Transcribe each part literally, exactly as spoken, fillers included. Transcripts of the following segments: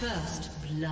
First blood.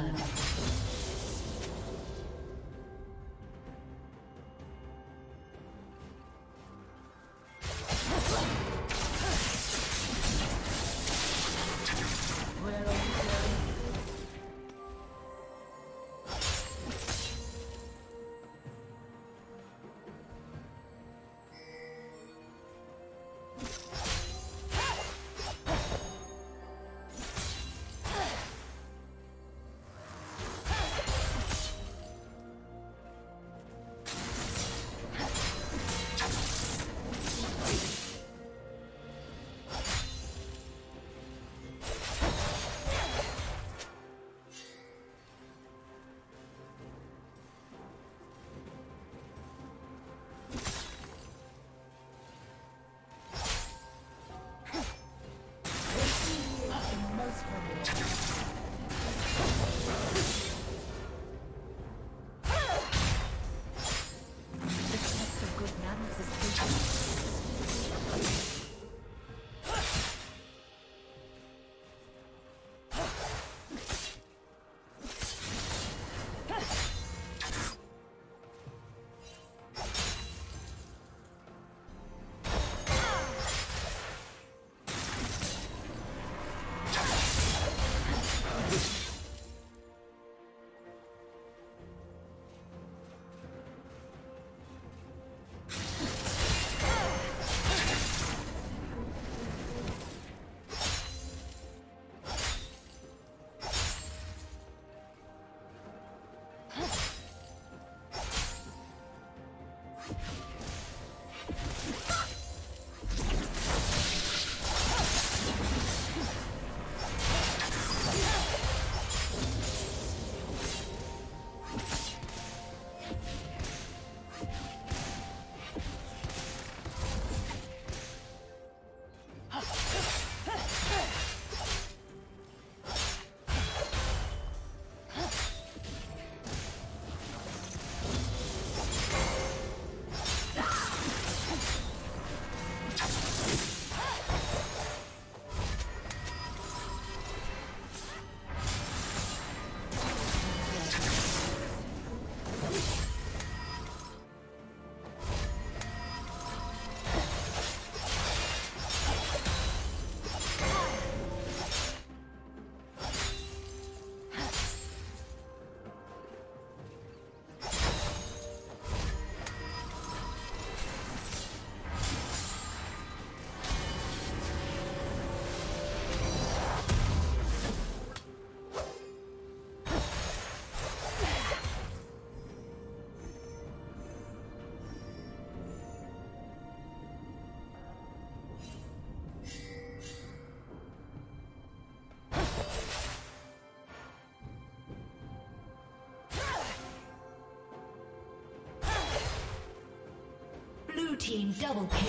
Team double kill.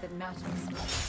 That matters.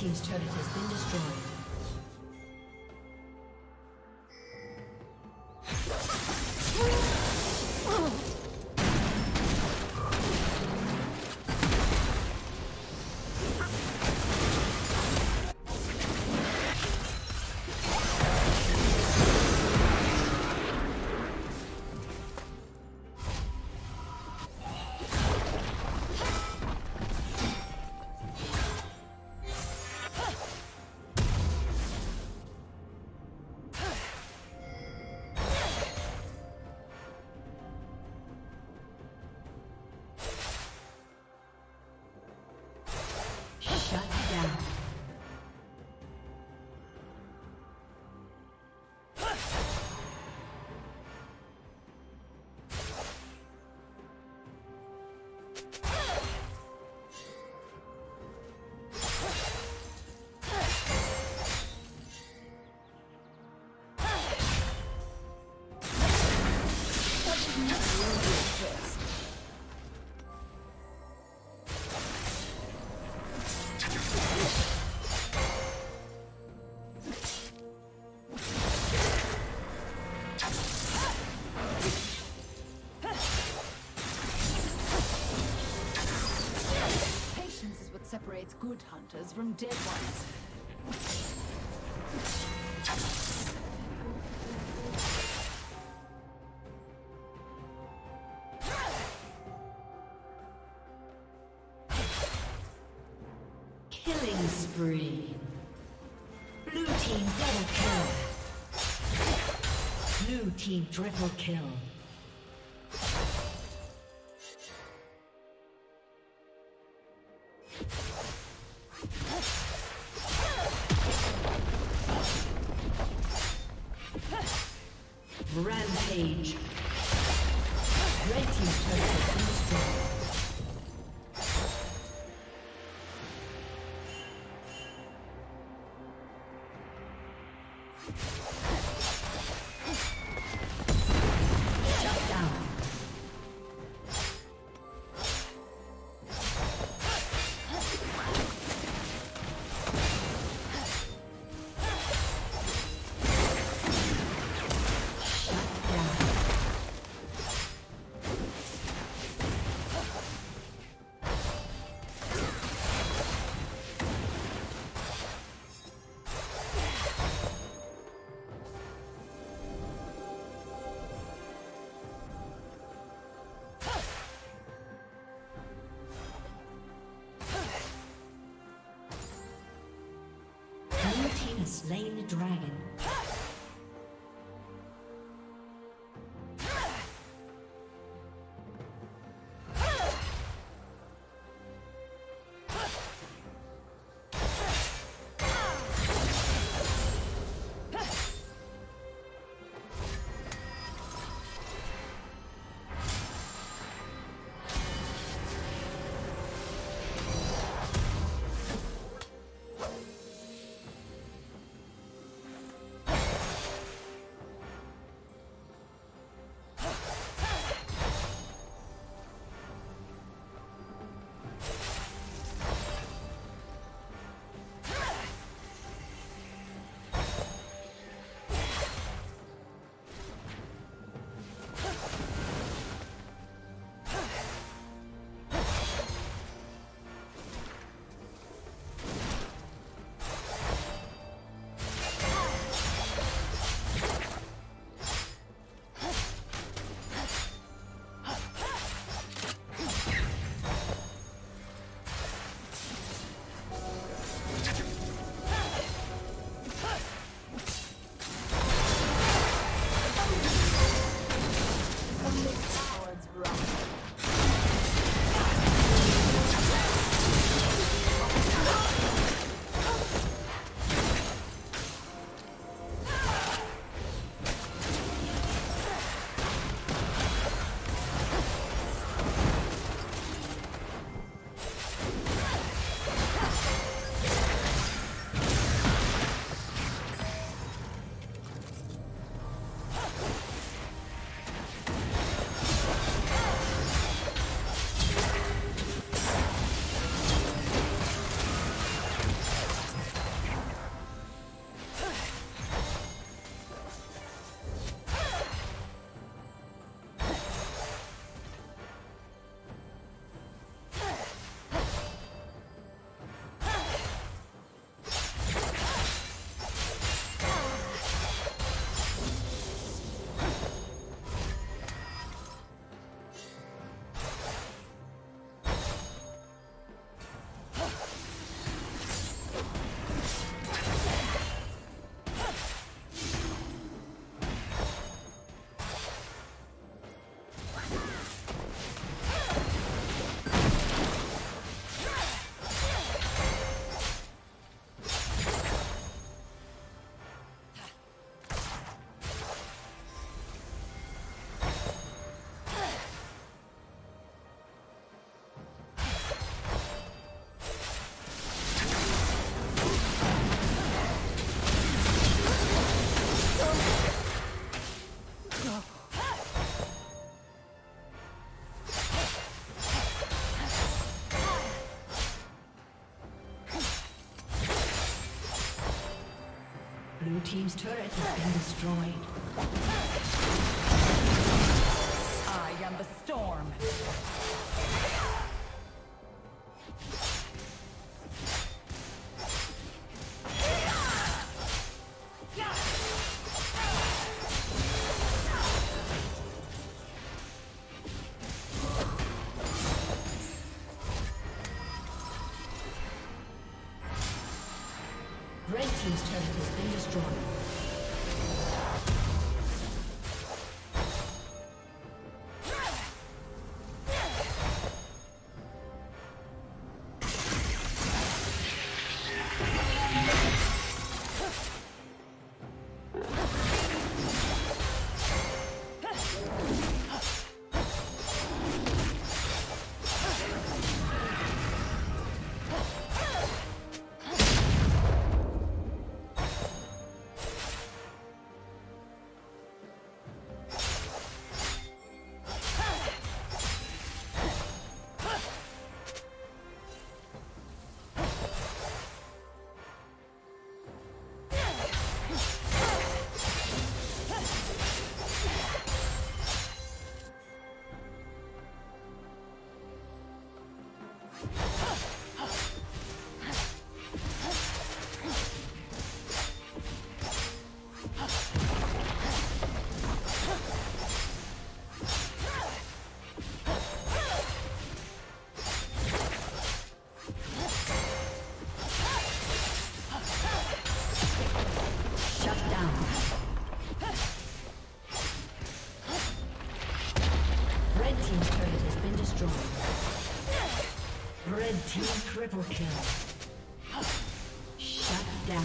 Team's turret has been destroyed. starters from dead ones. Killing spree. Blue team double kill. Blue team triple kill. Rampage. Red team turret destroyed. Slain the dragon. Blue team's turret has been destroyed. I am the storm. team's turret has been destroyed. Triple kill. Shut down. Shut down.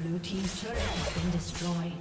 Blue team's turret has been destroyed.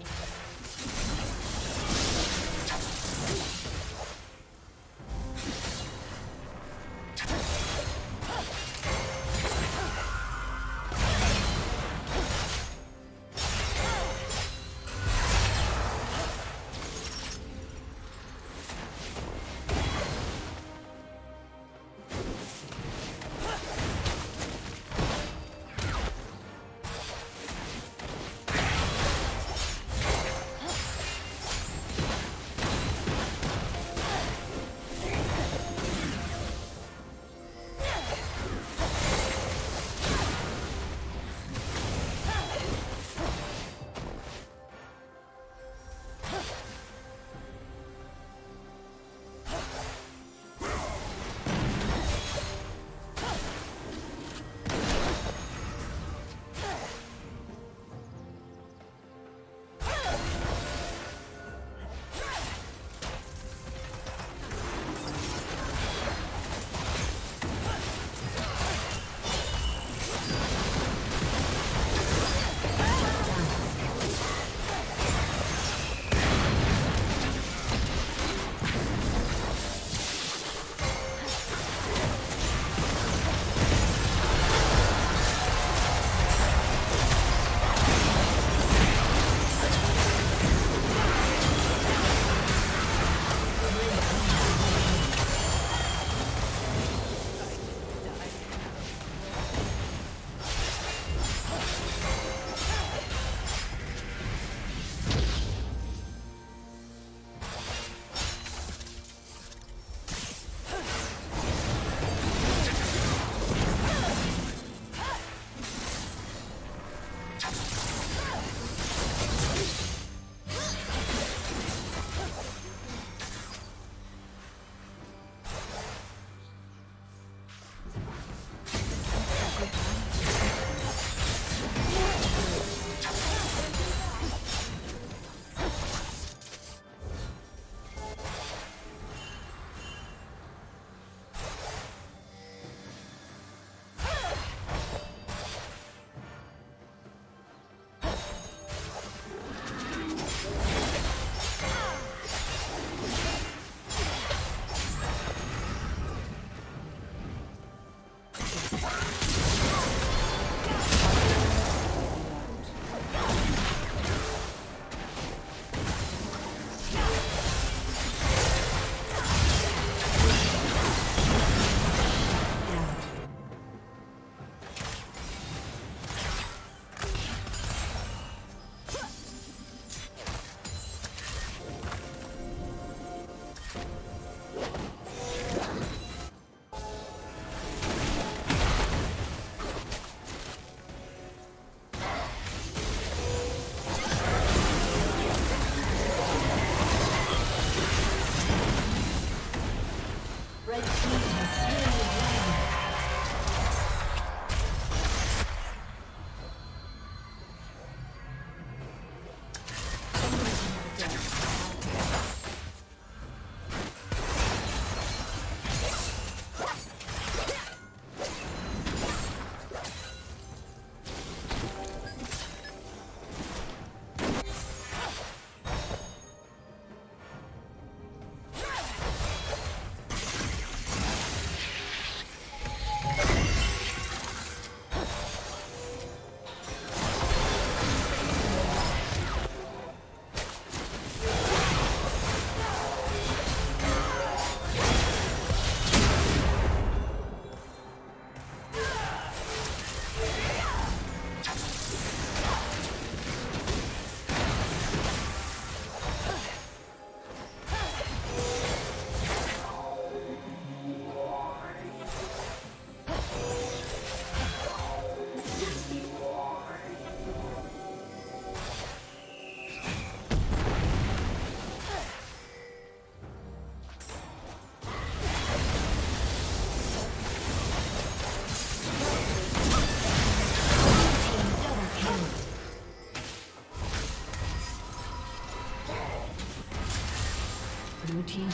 Blue team's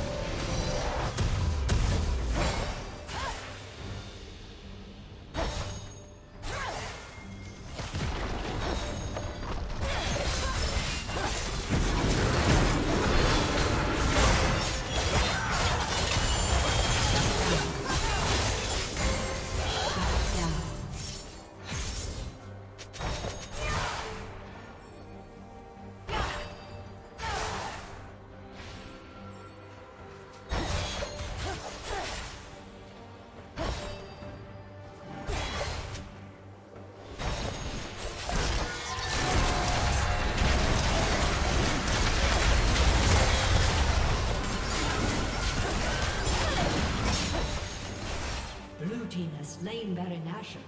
Slain Baron Asher.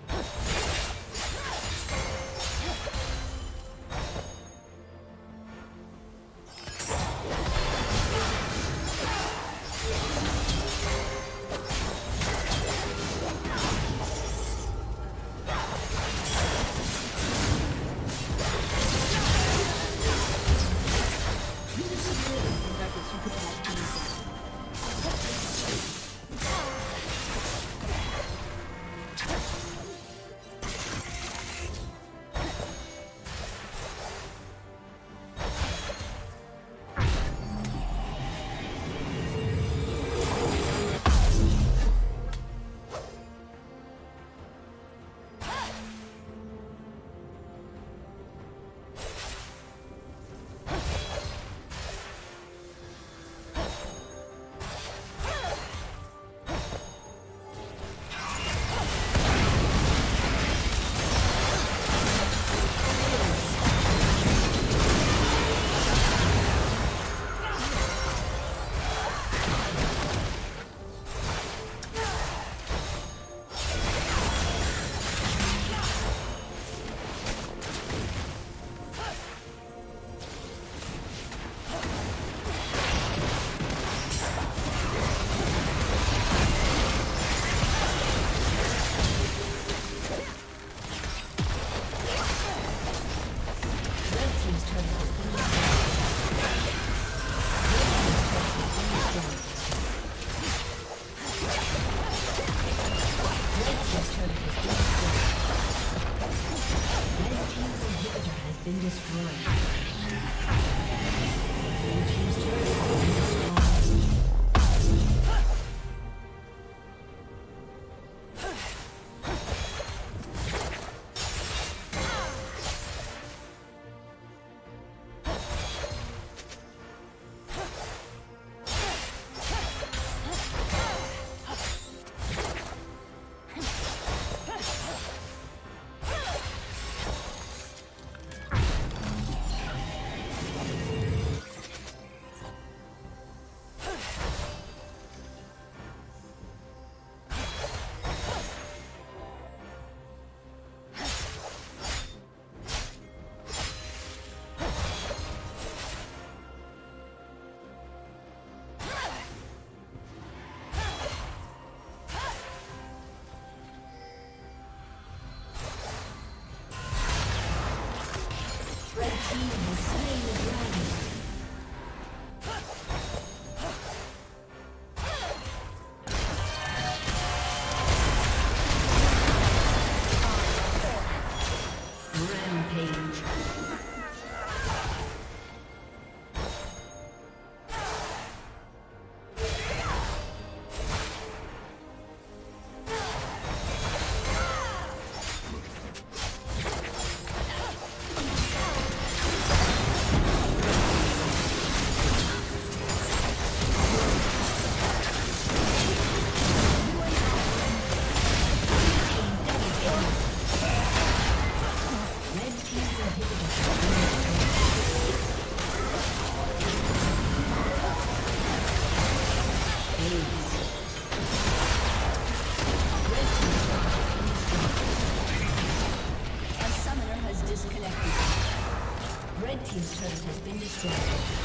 Red team's turret has been destroyed.